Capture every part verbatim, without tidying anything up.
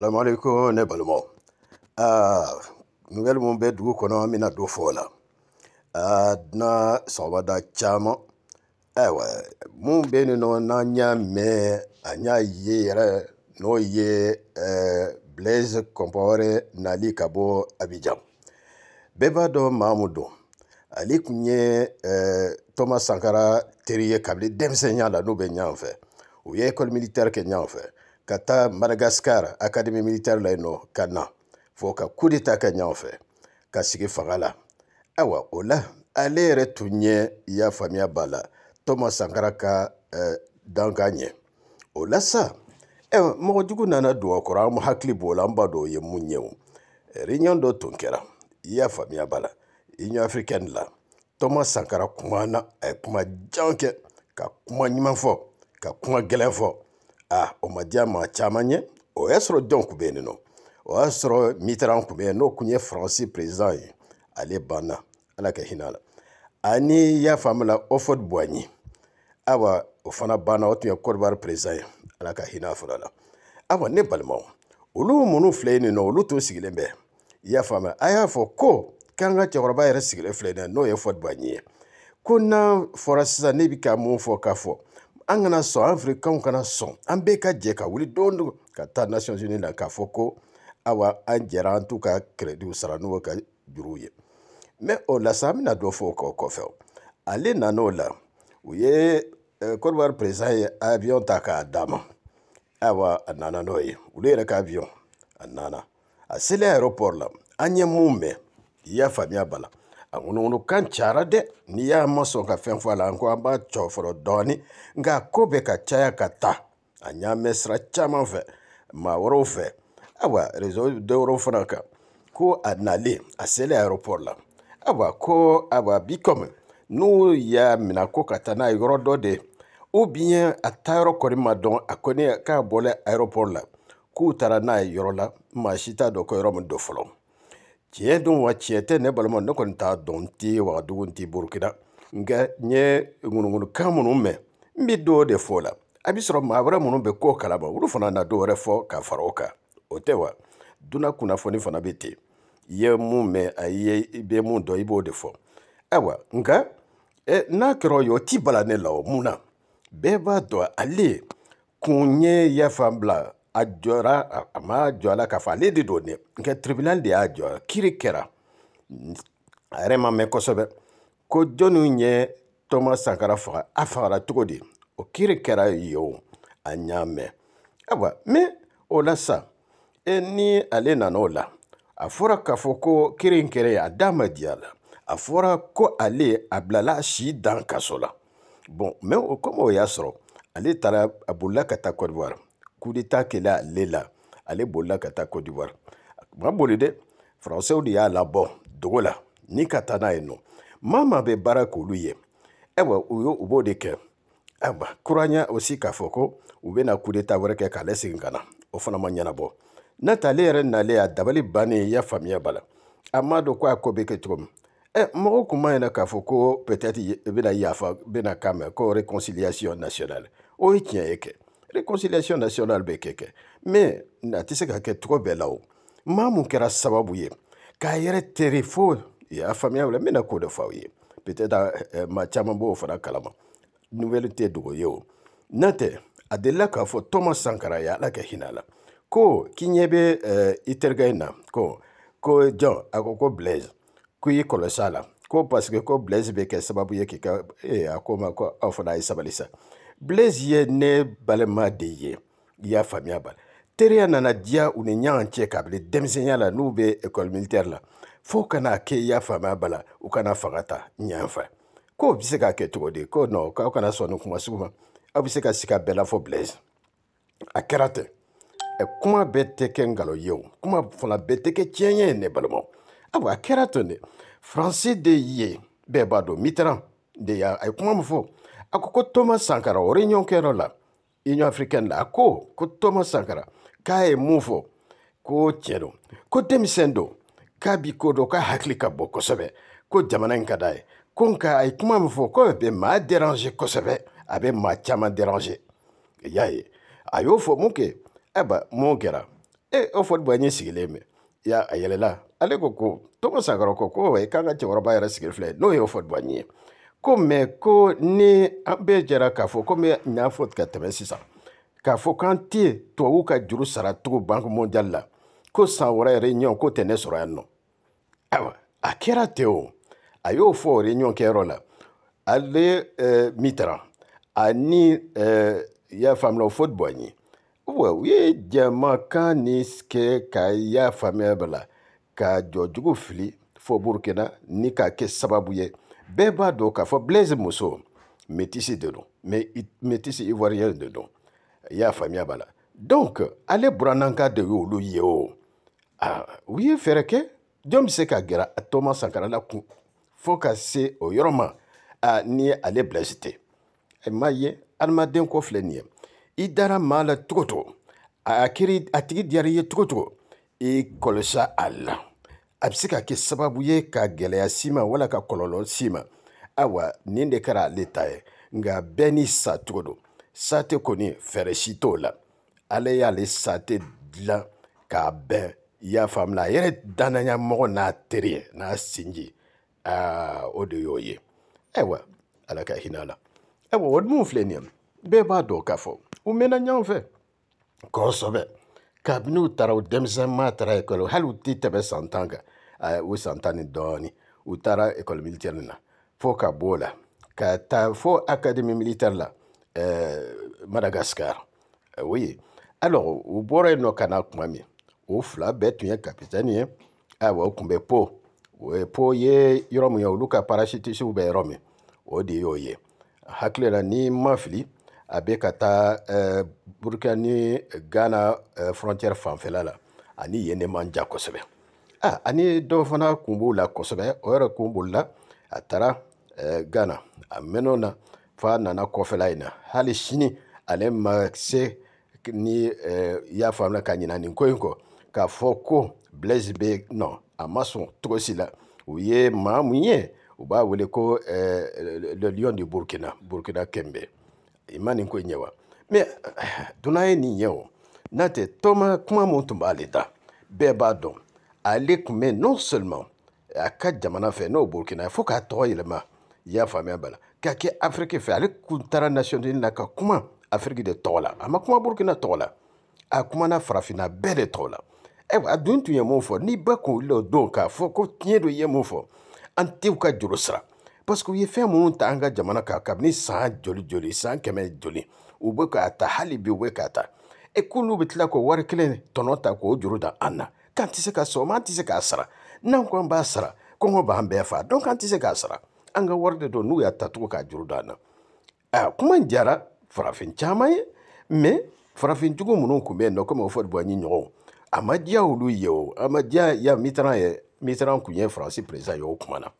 Salam alaikum ne balmo. Ah, ngel mum be dugu kono amina do fola. Ah, na sawada chama. Eh wa, mum be no na nya me anya yere no ye eh Blaise Compaoré nali kabo Abidjan. Beba do Mamudo. Ali kunye eh Thomas Sankara Thierry Cablé demsenya la Noubénya en fait. Ou école militaire Kenya en fait. Kata Madagascar, Académie militaire laino, Kana, Foka coup d'état Kenya en fait, Kasige Fagala. Awa Ola, allez retourner ya famille Bala, Thomas Sankara ka danganye. Ola ça, eh, mon dieu nana doa kora muhakli bolamba do ye munyeu. Réunion do Tunkera, ya famille Bala, Union africaine la, Thomas Sankara kumana e kuma janke, ka kuma nyimfo, ka kuma gelenfo. Ah, on m'a dit à ma chamanie, on est sur donc bénino, on est sur Mitterrand bénino, qu'on est français présent, allez bana, à la cahinala. Ani ya famela offre boigny, awa ofana bana otu ya corbar présent, à la cahinala forala. Awa ne balmao, olu monu flene no olu tu sigilembe, ya famela aya foko, kanga chorba ere sigile flene no offre boigny, kuna forasa nebika mon fokafo. Angana son africain ou kana son ambeka djeka wuli dondo kata Nations Unies la kafoko awa anjera en tout cas crédit ou sarano ka durouye mais on la samina do foko kofel ale nanola ouye korwar présent avion taka dama awa anana noye wuli ka avion anana asile aéroport la anyemume ya famia bala Angunu kanchara de niya maso ka fenfwa la anko amba choforo doni nga kobe ka chaya kata anya mesra chama fe ma worofe awa rezo de worofanaka ko anali asele aéroport la awa ko awa bikome nu ya minako katana igorodo de ou bien atayro korimadon akone ka bole aéroport la ku tarana yorola mashita doko yoromu dofolom Tiens donc wa tiete ne balmo ne konta donti wa dugunti Burkina nga nye ngunungu kamunu me mido de fola abisro mabra munu be ko kala ba uru fana na do refo ka faroka otewa duna kuna foni fana beti ye mume aye be mu do ibo de fo awa nga e na kro yo ti balane la muna beba do ali kunye ya fambla Adjora ama jola kafale de donner que tribunal de adjora kirikera arema me kosobe ko jonunye Thomas Sankara fara afara tugodi o kirikera yo anyame aba me ola sa eni alena nola afora kafoko kirinkere adama diala afora ko ale ablala shi dan kasola bon me o komo yasro ale tara abulla kata Côte d'Ivoire coup d'état qu'elle a l'éla allez bolla kata Côte d'Ivoire ma bolide français ou dia la bon dola ni katana eno mama be barakoluye ewa uyo ubodeke aba kuranya aussi kafoko ubena coup d'état wereke kale singana ofana manyana bo natale ren nale adabali bani ya famia bala amado kwa kobeke trom eh mo kuma ena kafoko peut-être bena yafa bena kame ko réconciliation nationale o itien eke réconciliation nationale bekeke mais natise ka ke trop belao mamu kera sababu ye ka yere terifo ya famia wala mena ko de fawi peut-être ma chama bo fara kalama nouvelle te do yo nate adela ka fo Thomas Sankara ya la ke hinala ko kinyebe itergaina ko ko jo akoko Blaise ku yi kolosala ko parce que ko Blaise beke sababu ye ke ka e akoma ko afana isabalisa Blaise ye ne balema de ye, ya famia bal. Teria nana dia ou ne nyan anche kable, demsenya la noube école militaire la. Fou kana ke ya famia bala, ou kana fagata, nyan fa. Ko biseka ke trode, ko no, ka kana sonu kuma souma. A biseka sika bela fo Blaise. A kerate. E kuma beteke ngalo yo, kuma fona beteke tienye ne balmo. Awa kerate ne, français de ye, bebado Mitterrand, de ya, e kuma mfo. Akoko Thomas Sankara o réunion kero la Union africaine la ko ko Thomas Sankara ka e mufo ko tiero ko demisendo ka bikodo ka haklika boko sebe ko jamana nkadae konka ay kuma mufo ko be ma déranger ko sebe abe ma chama déranger yaye ayo fo muke aba mongera E o fo boanye sigileme ya ayelela ale koko Thomas Sankara koko e kanga choroba ya sigilfle no e o fo boanye comme ko ni ambejera kafo comme na fo quatre-vingt-six kafo kantie to uka juru saratu Banque mondiale la ko sawra réunion ko tenesora no awa akera teo ayo fo réunion kerola ale euh, mitra ani euh, ya fam la fo boanye. Oui, Jamaka niske kaya famebla ka jojugu fili fo Burkina ni ka ke sababuye beba do ka fo Blaise Muso métissé de don mais métissé ivoirien de don ya famebla donc allez brananka de yolo yo ah oui fereke jom se ka gera Thomas Sankara la ku fo ka se oyoroma a ni allez blessé e maye almaden ko flenie idara mala tukoto akiri atigi diariye tukoto e kolosa alla absika ke sababu ye ka geleya sima wala ka kololo sima awa ninde kara letae nga beni sa tukodo sate koni fereshito la ale ya le sate la ka ben ya famla yere dananya mo na tere na sinji a odoyoye ewa alaka hinala ewa wadmu fleniam beba do kafo ou menanyan fe kosobe kabinu taraw demsen ma tara ekolo halu titebe santanga ou santani doni ou tara ekolo militaire na fo ka bola ka ta fo académie militaire la Madagascar oui alors ou bore no kana kumami ou fla betuye capitaine awa kumbe po we po ye yoromu ya luka parachute si ube romi odi yoye haklela ni mafli abekata euh, Burkina Ghana euh, frontière fanfela la ani yene manja kosebe ah ani do fana kumbula kosebe ora kumbula atara euh, Ghana amenona fa nana kofela ina hali shini ale maxe ni euh, ya famla kanyina ni koyko ka foko Blaise be non amason trosila uye mamunye uba weleko euh, le lion du Burkina Burkina Kembe imani ko nyewa mais tunaye ni nyewo nate toma kuma mutumba leta beba don ale kume non seulement aka jamana fe no Burkina fo ka toyelma ya fami bala kake Afrique fe ale kuntara national na ka kuma Afrique de tola ama kuma Burkina tola akuma na frafina bede tola e wa duntu yemo fo ni bako lo don ka fo ko tiedo yemo fo anti ka jurusra parce que yefé mon tanga jamana ka kabni sa joli joli sa kemel joli ubeka ta halibi ubeka ta e kunu bitla ko warkle tonota ko juruda anna quand c'est ka soma tise ka sara nan ko mbasara ko ngo ba mbe fa donc quand c'est ka sara anga warde do nu ya tatu ka juruda na ah kuma njara farafin chama mais farafin jugo munon ko be no ko mo fodbo nyinyo amadia uluyo amadia ya mitran ye mitran ko ye français président yo kumana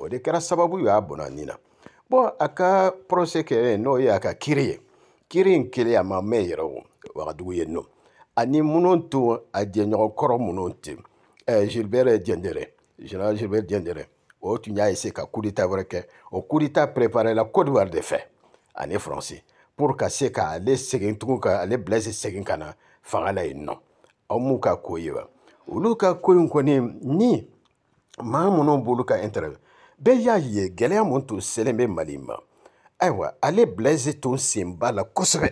o de kara sababu ya bona nina bon aka proseke no ya ka kiri kiri nkele ya mameyro wa duye no ani munonto ajenyo koro munonte eh Gilbert Diendere général Gilbert Diendere o tunya ese ka coup d'état breke o coup d'état préparer la Côte d'Ivoire de fait ani français pour ka se ka aller segin tuka aller blesser segin kana fangala ino omuka koyiba uluka koyinkoni ni mamunon buluka interview Beya ye galère monto seleme malima. Aywa, allez blaiser ton simba la kosre.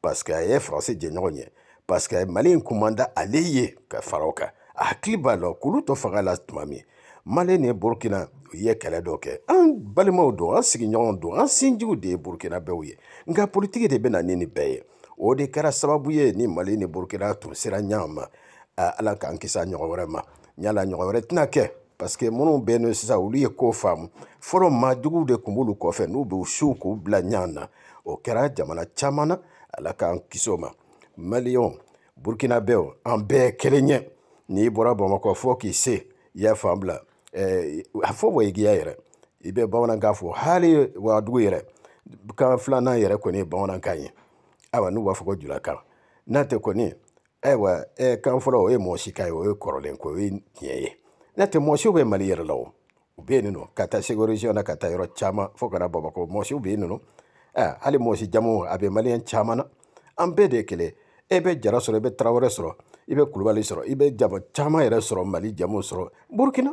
Parce que y'a français djenronye. Parce que malin commanda allez ye ka faroka. A kliba la kuluto fara la tmami. Malene Burkina ye kaladoke. An balima odo, an signon do, an sinju de Burkina bewye. Nga politique de benanini beye. Ode kara sababuye ni malene Burkina to sera nyama. Ala kankisa nyorema. Nyala nyoretna ke. Parce que mon ben c'est ça ou lui ko femme forum madougou de kumbulu ko fe no be shuku blanyana o kera jamana chamana ala kan kisoma malion Burkina Faso en be kelenye ni bora boma ko fo ki se ya famla eh afo wo igiyere ibe bona ngafo hali wa duire ka flana yere ko ni bona kanye aba nu wa fo ko jula ka na te ko ni ewa e kan folo e mo shikai o korolen ko wi yeye nate moshi be maliere law ubeni no kata segorijo na kata yoro chama fokana babako moshi ubeni no ah ali moshi jamu abe malien chama na ambede kele ebe jarasoro be traworesoro ibe kulubali soro ibe jabo chama yɛrɛ soro Mali jamo soro Burkina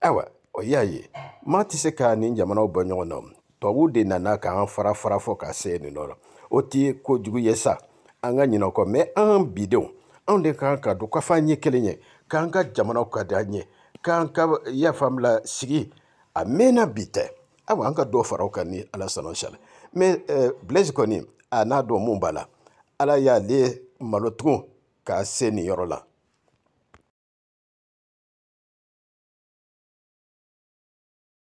awa oyaye mati se ka ni jamana obonyo no towu de nana ka fara fara fo ka se ni no oti ko jugu yesa anga nyina ko me an bidon on de ka ka do ka fa nye kelenye ka anga jamana ko da nye ka ka ya famla sigi amena bite awa anga do fara ka ni ala sallallahu alaihi wasallam mais euh, Blaise Koni ana do mumbala ala ya le malotron ka se ni yorola